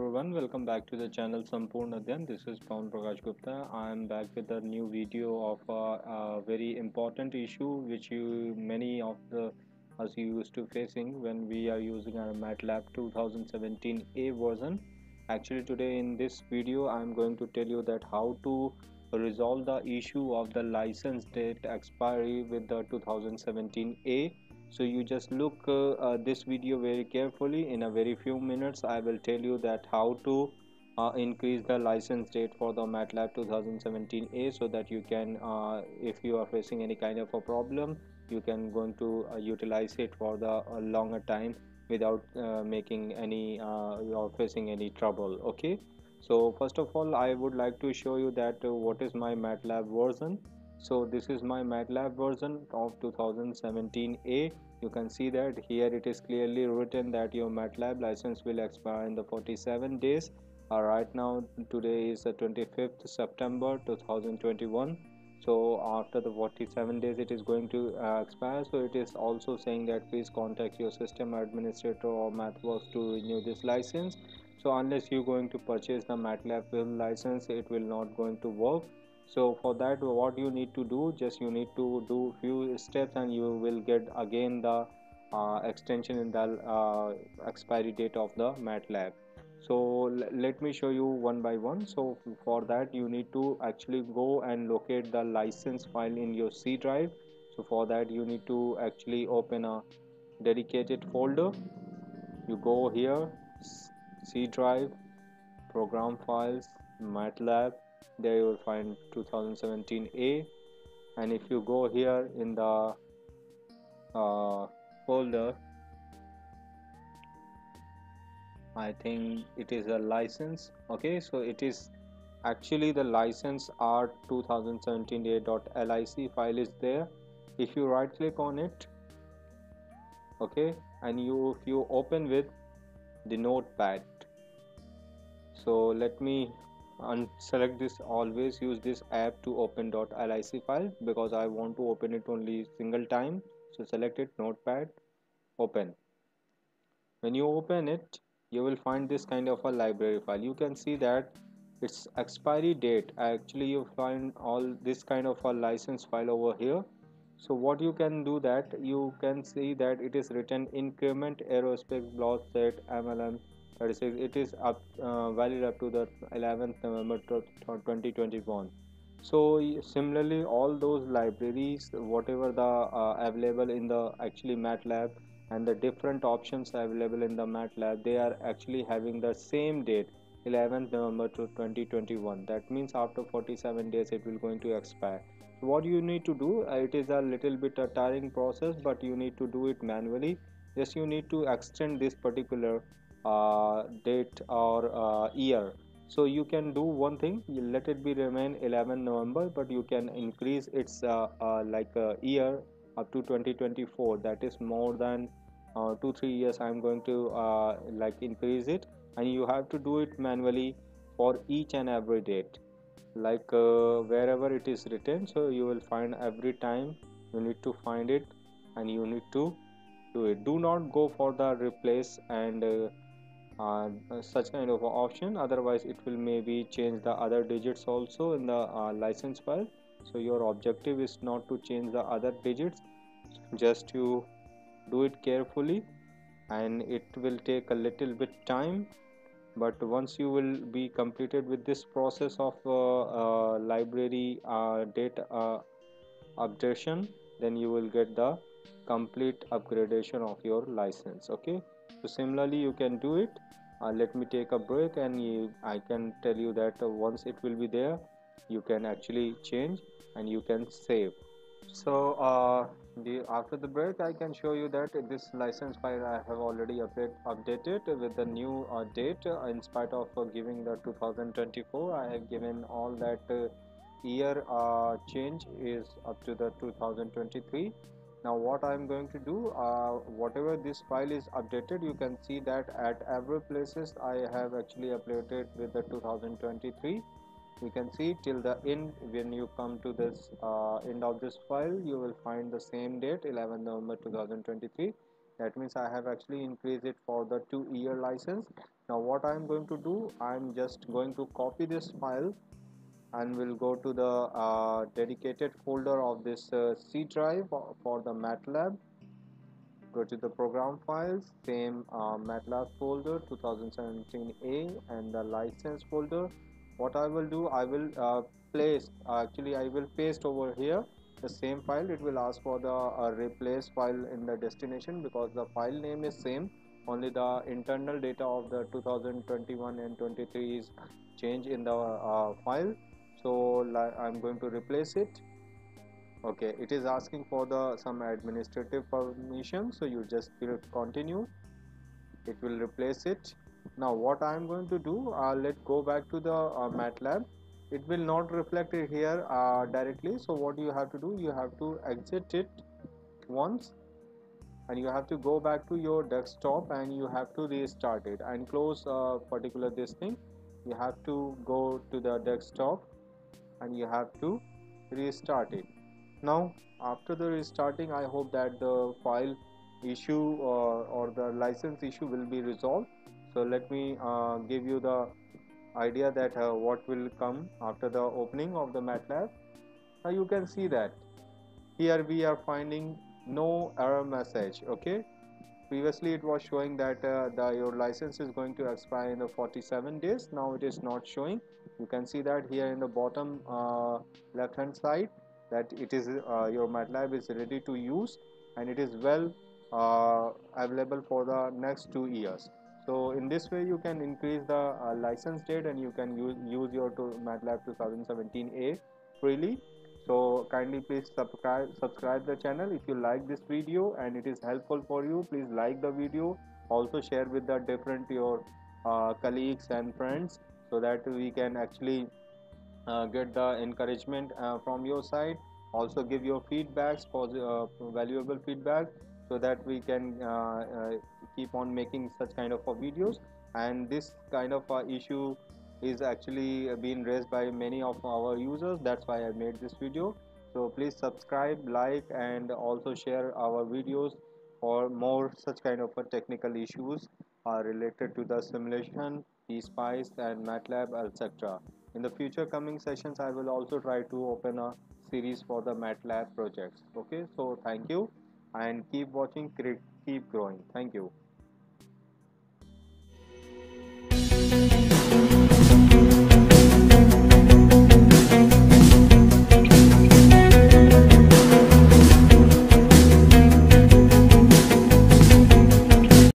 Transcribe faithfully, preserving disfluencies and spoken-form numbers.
everyone, welcome back to the channel Sampurn Adhyayan. This is Pawan Prakash Gupta. I am back with a new video of a, a very important issue which you many of the us used to facing when we are using our MATLAB twenty seventeen A version. Actually today in this video I am going to tell you that how to resolve the issue of the license date expiry with the twenty seventeen A. So you just look uh, uh, this video very carefully. In a very few minutes I will tell you that how to uh, increase the license date for the MATLAB twenty seventeen A, so that you can uh, if you are facing any kind of a problem, you can going to uh, utilize it for the uh, longer time without uh, making any uh, or facing any trouble. Okay, so first of all I would like to show you that uh, what is my MATLAB version. So this is my MATLAB version of twenty seventeen A. You can see that here it is clearly written that your MATLAB license will expire in the forty-seven days. Uh, right now today is the twenty-fifth September two thousand twenty-one. So after the forty-seven days it is going to uh, expire. So it is also saying that please contact your system administrator or MathWorks to renew this license. So unless you are going to purchase the MATLAB license, it will not going to work. So for that what you need to do, just you need to do few steps and you will get again the uh, extension in the uh, expiry date of the MATLAB. So let me show you one by one. So for that you need to actually go and locate the license file in your C drive. So for that you need to actually open a dedicated folder. You go here, C drive, program files, MATLAB. There you will find twenty seventeen A, and if you go here in the uh, folder, I think it is a license. Okay, so it is actually the license R twenty seventeen A dot L I C file is there. If you right click on it, okay, and you if you open with the notepad. So let me and select this. Always use this app to open .lic file because I want to open it only single time. So select it, notepad, open. When you open it, you will find this kind of a library file. You can see that its expiry date. Actually you find all this kind of a license file over here. So what you can do, that you can see that it is written increment Aerospace Blockset M L M S. It is up, uh, valid up to the eleventh November twenty twenty-one. So similarly all those libraries whatever the uh, available in the actually MATLAB and the different options available in the MATLAB, they are actually having the same date, eleventh November twenty twenty-one. That means after forty-seven days it will going to expire. So what you need to do, uh, it is a little bit a tiring process, but you need to do it manually. Just you need to extend this particular Uh, date or uh, year. So you can do one thing, you let it be remain eleventh November, but you can increase its uh, uh, like a year up to twenty twenty-four. That is more than uh, two three years. I'm going to uh, like increase it, and you have to do it manually for each and every date, like uh, wherever it is written. So you will find every time you need to find it and you need to do it. Do not go for the replace and uh, Uh, such kind of option, otherwise it will maybe change the other digits also in the uh, license file. So your objective is not to change the other digits, just to do it carefully, and it will take a little bit time, but once you will be completed with this process of uh, uh, library uh, data uh, updation, then you will get the complete upgradation of your license. Okay, so similarly you can do it. Uh, let me take a break and you, I can tell you that uh, once it will be there you can actually change and you can save. So uh, the, after the break I can show you that this license file I have already update, updated with the new uh, date. Uh, in spite of uh, giving the two thousand twenty-four, I have given all that uh, year uh, change is up to the two thousand twenty-three. Now what I am going to do, uh, whatever this file is updated, you can see that at every places I have actually updated with the two thousand twenty-three. You can see till the end. When you come to this uh, end of this file, you will find the same date, eleventh November two thousand twenty-three. That means I have actually increased it for the two year license. Now what I am going to do, I am just going to copy this file and will go to the uh, dedicated folder of this uh, C drive for the MATLAB. Go to the program files, same uh, MATLAB folder twenty seventeen A and the license folder. What I will do, I will uh, place, uh, actually I will paste over here the same file. It will ask for the uh, replace file in the destination because the file name is same, only the internal data of the two thousand twenty-one and twenty-three is changed in the uh, file. So I'm going to replace it. Okay, it is asking for the some administrative permission, so you just click continue. It will replace it. Now what I am going to do, uh, let's go back to the uh, MATLAB. It will not reflect it here uh, directly, so what you have to do, you have to exit it once and you have to go back to your desktop and you have to restart it and close uh, particular this thing. You have to go to the desktop and you have to restart it. Now after the restarting, I hope that the file issue or, or the license issue will be resolved. So let me uh, give you the idea that uh, what will come after the opening of the MATLAB. Now you can see that here we are finding no error message. Okay, previously it was showing that uh, the your license is going to expire in the forty-seven days. Now it is not showing. You can see that here in the bottom uh, left hand side that it is uh, your MATLAB is ready to use and it is well uh, available for the next two years. So in this way you can increase the uh, license date and you can use, use your to MATLAB twenty seventeen A freely. So kindly please subscribe, subscribe the channel if you like this video and it is helpful for you. Please like the video, also share with the different your uh, colleagues and friends so that we can actually uh, get the encouragement uh, from your side. Also give your feedbacks, for uh, valuable feedback, so that we can uh, uh, keep on making such kind of uh, videos. And this kind of uh, issue is actually being raised by many of our users. That's why I made this video. So please subscribe, like and also share our videos for more such kind of uh, technical issues uh, related to the simulation, e-SPICE and MATLAB, et cetera. In the future coming sessions, I will also try to open a series for the MATLAB projects. Okay, so thank you and keep watching, keep growing. Thank you.